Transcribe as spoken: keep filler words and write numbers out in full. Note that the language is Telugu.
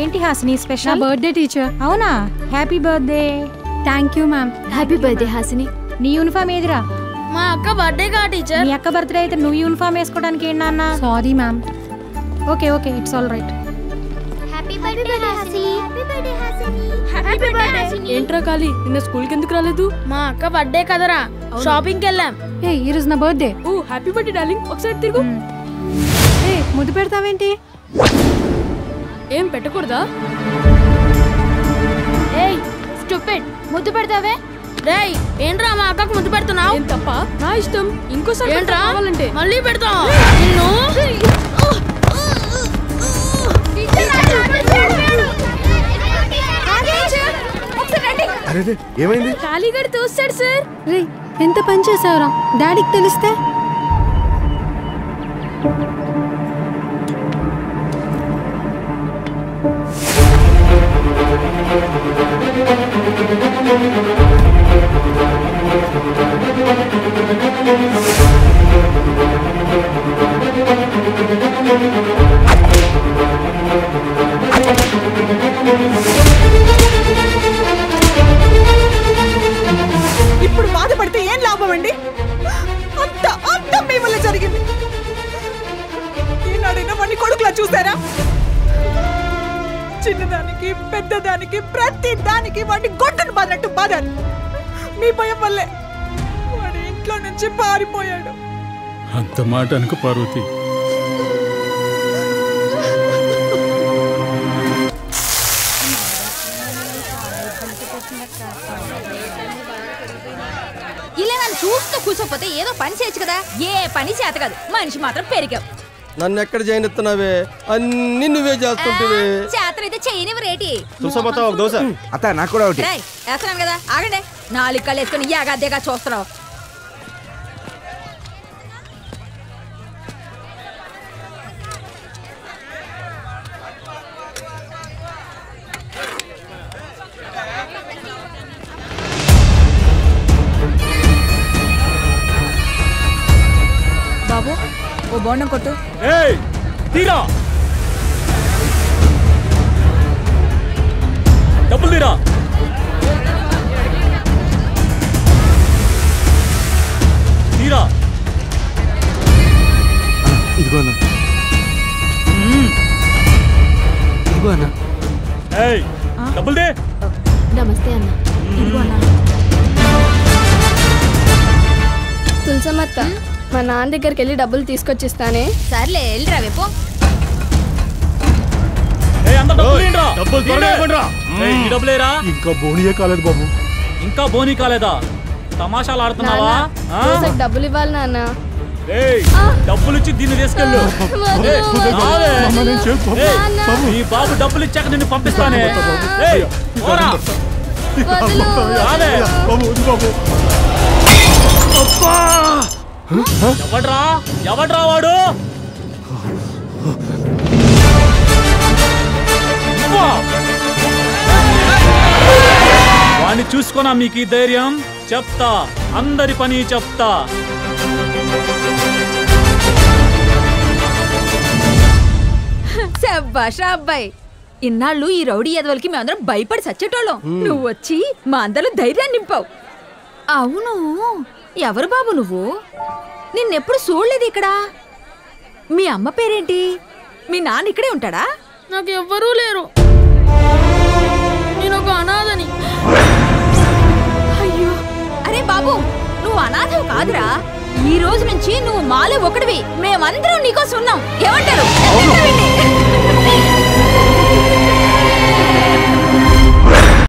ఏంటి హాసిని స్పెషల్? నా బర్త్డే టీచర్. అవునా? Happy birthday. Thank you ma'am. Happy birthday Hasini. నీ యూనిఫామ్ ఏదిరా? మా అక్క బర్త్డే కా టీచర్. మీ అక్క బర్త్డే అయితే నువ్వు యూనిఫామ్ వేసుకోవడానికి ఏంటి నాన్న? Sorry ma'am. Okay okay it's all right. Happy birthday Hasini. Happy birthday Hasini. Happy birthday Hasini. ఏంట్రా కాలి నిన్న స్కూల్ కి ఎందుకు రాలేదు? మా అక్క బర్త్డే కదరా షాపింగ్ కి వెళ్ళాం. ఏ ఈ రోజు నా బర్త్డే. ఓ హ్యాపీ బర్త్డే డార్లింగ్. ఒకసారి తిరుగు. ఏ ముద్దు పెడతావేంటి? ఏం పెట్టకూడదా? ఏయ్ స్టూపిడ్ ముద్దు పెడతావే? రేయ్ ఏంట్రా మా అక్కకు ముద్దు పెడుతున్నావు? ఏం తప్ప? నా ఇష్టం. ఇంకోసారి ఏంట్రా కావాలంటే మళ్ళీ పెడతా నిన్ను. అరేరే ఏమైంది? కాలిగడు తోస్తాడు సార్. రేయ్ ఎంత పని చేసావురా? డాడీకి తెలిస్తే ఇప్పుడు బాధపడితే ఏం లాభం అండి? అంత అంత మీ వల్ల జరిగింది. ఈనాడైనా వాడిని కొడుకులా చూసారా? చిన్నదానికి పెద్దదానికి ప్రతి దానికి వాడిని గొడ్డను బాధనట్టు బాధారు. మీ భయం వల్లే వాడి ఇంట్లో నుంచి పారిపోయాడు. అంత మాట అనుకు పార్వతి. ఇలా నన్ను చూస్తూ కూర్చోకపోతే ఏదో పని చేయొచ్చు కదా. ఏ పని చేత కాదు, మనిషి మాత్రం పెరిగావు. నన్ను ఎక్కడ చేయనిస్తున్నావే? అన్ని నువ్వే చేస్తుంటివే. చేతనైతే చేయనివి రేటి. చూసపోతా ఒక దోశ. అత్త నాకు కూడా ఒకటి. రేయ్ వేస్తున్నాను కదా ఆగండి. నాలుగు కళ్ళు వేసుకుని యాగద్దేగా చూస్తున్నావు. బాబు ఓ బోనం కొట్టు. ఏయ్ తీరా డబ్బులు తీరా. తీరా ఇదిగో అన్న. ఇదిగో అన్న. ఏయ్ డబ్బులు దే. నమస్తే అన్న. ఇదిగో అన్న. తులసమత్త మా నాన్న దగ్గరికి వెళ్ళి డబ్బులు తీసుకొచ్చిస్తానే. సర్లే వెళ్ళిరా రేపు. ఇంకా బోనియే కాలేదు బాబు. ఇంకా బోని కాలేదా? తమాషాలు ఆడుతున్నావా? డబ్బులు ఇవ్వాలి నాన్న. డబ్బులు ఇచ్చి దీన్ని తీసుకెళ్ళు. ఈ బాబు డబ్బులు ఇచ్చాక నిన్ను పంపిస్తానే. ఎవడ్రా ఎవడ్రా వాడు? వాడిని చూసుకున్నా మీకు ఈ ధైర్యం? చెప్తా అందరి పని చెప్తా. శభాష్ అబ్బాయి. ఇన్నాళ్ళు ఈ రౌడీ ఎదవలకి మేమందరం భయపడి చచ్చేటోళ్ళం. నువ్వు వచ్చి మా అందరూ ధైర్యాన్ని నింపావు. అవును ఎవరు బాబు నువ్వు? నిన్నెప్పుడు చూడలేదు ఇక్కడ. మీ అమ్మ పేరేంటి? మీ నాన్న ఇక్కడే ఉంటాడా? నాకు ఎవ్వరూ లేరు. నేను ఒక అనాథని. అయ్యో అరే బాబు నువ్వు అనాథవు కాదురా. ఈ రోజు నుంచి నువ్వు మాలో ఒకటివి. మేమందరం నీకోసం ఉన్నాం. ఏమంటారు?